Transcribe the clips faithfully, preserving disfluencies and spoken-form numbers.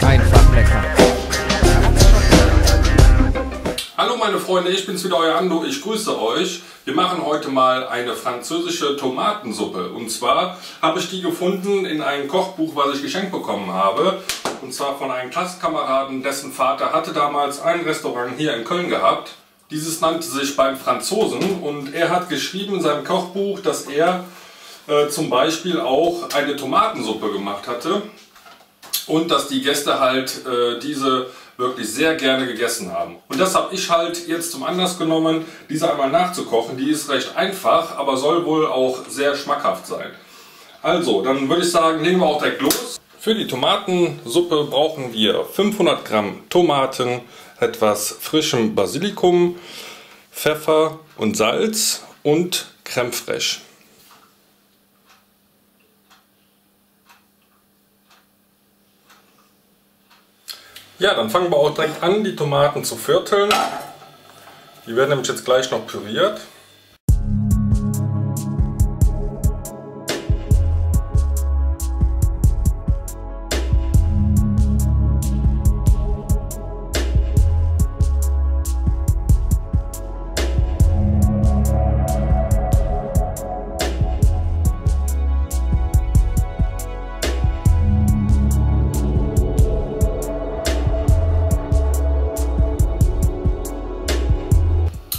Einfach lecker. Hallo meine Freunde, ich bin's wieder, euer Ando. Ich grüße euch. Wir machen heute mal eine französische Tomatensuppe. Und zwar habe ich die gefunden in einem Kochbuch, was ich geschenkt bekommen habe. Und zwar von einem Klassenkameraden, dessen Vater hatte damals ein Restaurant hier in Köln gehabt. Dieses nannte sich beim Franzosen und er hat geschrieben in seinem Kochbuch, dass er äh, zum Beispiel auch eine Tomatensuppe gemacht hatte und dass die Gäste halt äh, diese wirklich sehr gerne gegessen haben. Und das habe ich halt jetzt zum Anlass genommen, diese einmal nachzukochen. Die ist recht einfach, aber soll wohl auch sehr schmackhaft sein. Also, dann würde ich sagen, legen wir auch direkt los. Für die Tomatensuppe brauchen wir fünfhundert Gramm Tomaten, etwas frischem Basilikum, Pfeffer und Salz und Crème fraîche. Ja, dann fangen wir auch direkt an, die Tomaten zu vierteln. Die werden nämlich jetzt gleich noch püriert.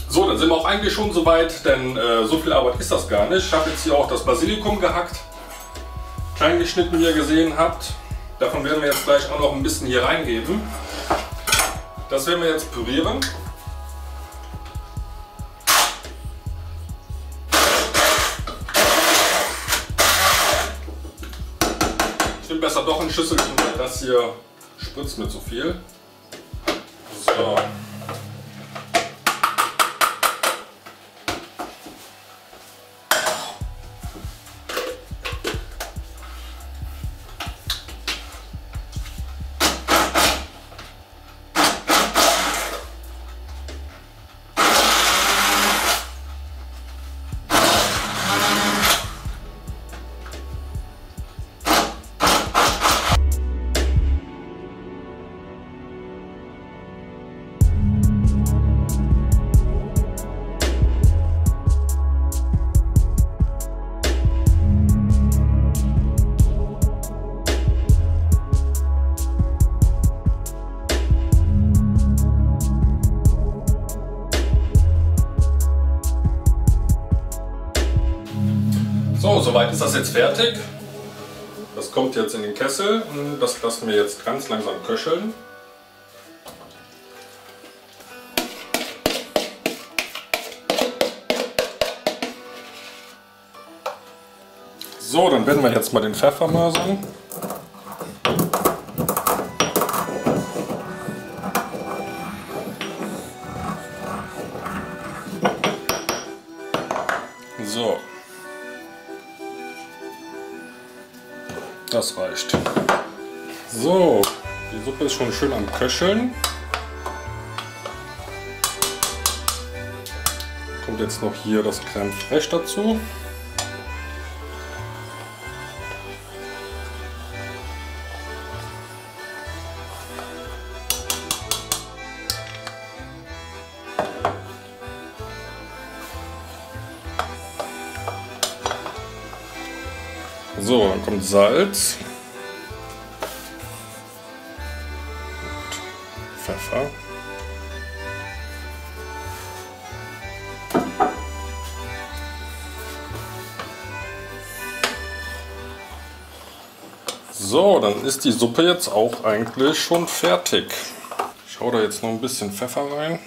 So, dann sind wir auch eigentlich schon soweit, denn äh, so viel Arbeit ist das gar nicht. Ich habe jetzt hier auch das Basilikum gehackt, klein geschnitten, wie ihr gesehen habt. Davon werden wir jetzt gleich auch noch ein bisschen hier reingeben. Das werden wir jetzt pürieren. Ich nehme besser doch ein Schüsselchen, weil das hier spritzt mir zu viel. So. So, soweit ist das jetzt fertig. Das kommt jetzt in den Kessel und das lassen wir jetzt ganz langsam köcheln. So, dann werden wir jetzt mal den Pfeffer mörsern. So. Das reicht. So, die Suppe ist schon schön am Köcheln. Kommt jetzt noch hier das Crème fraîche dazu. So, dann kommt Salz und Pfeffer. So, dann ist die Suppe jetzt auch eigentlich schon fertig. Ich hau da jetzt noch ein bisschen Pfeffer rein.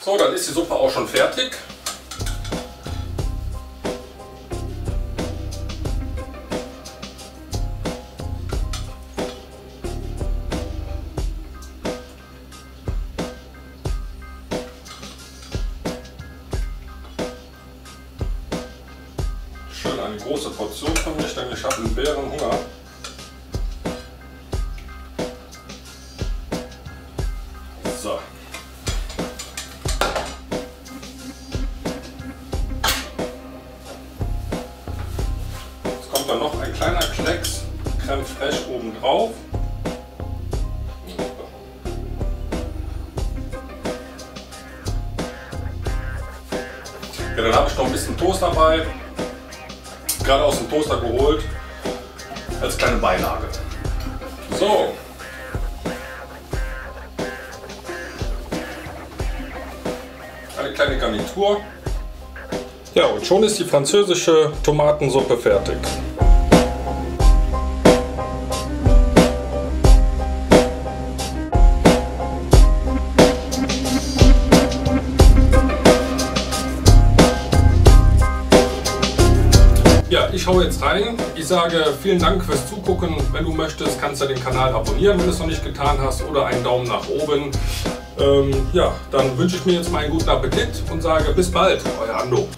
So, dann ist die Suppe auch schon fertig. Eine große Portion für mich, denn ich habe einen Bärenhunger. So. kommt dann noch ein kleiner Klecks Crème fraîche oben drauf. Ja, dann habe ich noch ein bisschen Toast dabei, gerade aus dem Toaster geholt, als kleine Beilage. So. Eine kleine Garnitur. Ja, und schon ist die französische Tomatensuppe fertig. Ja, ich hau jetzt rein. Ich sage vielen Dank fürs Zugucken. Wenn du möchtest, kannst du den Kanal abonnieren, wenn du es noch nicht getan hast, oder einen Daumen nach oben. Ähm, ja, dann wünsche ich mir jetzt mal einen guten Appetit und sage bis bald, euer Ando.